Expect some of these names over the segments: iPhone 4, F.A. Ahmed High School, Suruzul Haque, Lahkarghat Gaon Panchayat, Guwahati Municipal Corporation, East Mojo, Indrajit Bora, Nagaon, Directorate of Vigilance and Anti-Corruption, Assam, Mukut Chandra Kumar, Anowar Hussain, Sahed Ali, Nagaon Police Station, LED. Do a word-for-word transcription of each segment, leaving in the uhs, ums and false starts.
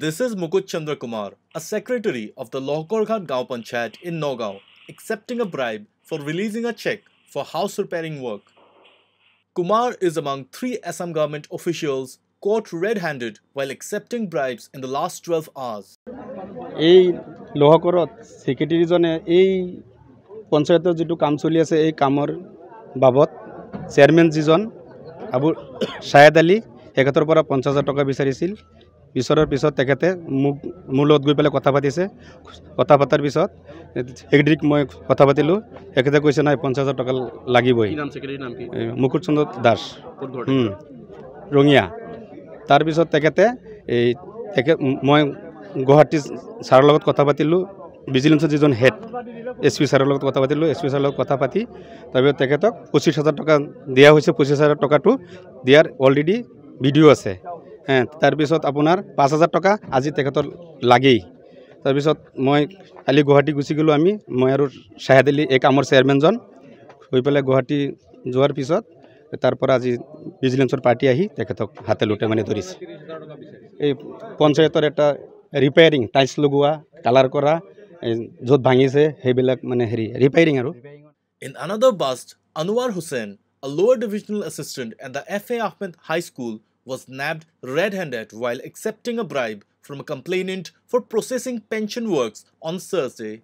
This is Mukut Chandra Kumar, a secretary of the Lahkarghat Gaon Panchayat in Nagaon, accepting a bribe for releasing a check for house repairing work. Kumar is among three Assam government officials caught red-handed while accepting bribes in the last twelve hours. এই Lahkarghat secretary জনে এই পঞ্চায়েতৰ যেটো কাম চলি আছে এই কামৰ বাবদ chairman জিজন আবু শায়েদ আলী একাত্তৰ পৰা পঞ্চাছ হাজাৰ টকা বিচাৰিছিল। বিচৰাৰ পিছত তেখেতে মূলত গৈ পেলাই কথা পাতিছে। কথা পাতাৰ পিছত একদিক মই কথা পাতিলোঁ, তেখেতে কৈছে নাই পঞ্চাছ হাজাৰ টকা লাগিবই। মুকুট চন্দ্ৰ দাস ৰঙিয়া। তাৰপিছত তেখেতে এই তেখেত মই গুৱাহাটী ছাৰৰ লগত কথা পাতিলোঁ, ভিজিলেন্সৰ যিজন হেড এছ পি ছাৰৰ লগত কথা পাতিলোঁ। এছ পি ছাৰৰ লগত কথা পাতি তাৰপিছত তেখেতক পঁচিছ হাজাৰ টকা দিয়া হৈছে। পঁচিছ হাজাৰ টকাটো দিয়াৰ অলৰেডি ভিডিঅ' আছে। হ্যাঁ, তারপর আপনার পাঁচ হাজার টাকা আজি তেখেতর লাগেই। তারপর মই কালি গুৱাহাটী গুছি গেলো আমি, মই আর শাহেদ আলী এক আমার চেয়ারম্যানজন হয়ে পেলে গুৱাহাটী যাওয়ার পিছত তারপর আজি ভিজিলেন্সর পার্টি আহি তেখেতক হাতে লুটে মানে ধরিছে। এই পঞ্চায়েতর একটা রিপেয়ারিং টাইলস লগোৱা, কালার করা, যত ভাঙিছে সেইবিলাক মানে হেৰি রিপেয়ারিং আর। In another bust, Anowar Hussain, a lower divisional assistant at the F A Ahmed High School, was nabbed red-handed while accepting a bribe from a complainant for processing pension works on Thursday.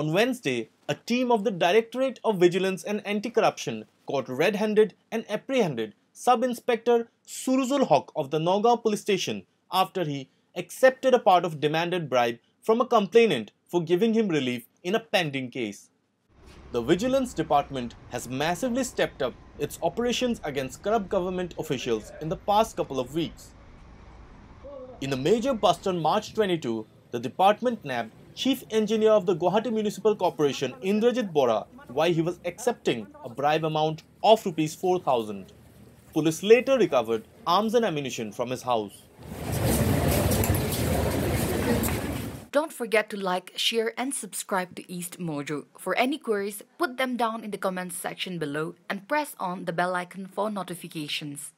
On Wednesday, a team of the Directorate of Vigilance and Anti-Corruption caught red-handed and apprehended Sub-Inspector Suruzul Haque of the Nagaon Police Station after he accepted a part of demanded bribe from a complainant for giving him relief in a pending case. The Vigilance Department has massively stepped up its operations against corrupt government officials in the past couple of weeks. In a major bust on March twenty-second, the department nabbed Chief Engineer of the Guwahati Municipal Corporation Indrajit Bora while he was accepting a bribe amount of rupees four thousand. Police later recovered arms and ammunition from his house. Don't forget to like, share and subscribe to East Mojo. For any queries, put them down in the comments section below and press on the bell icon for notifications.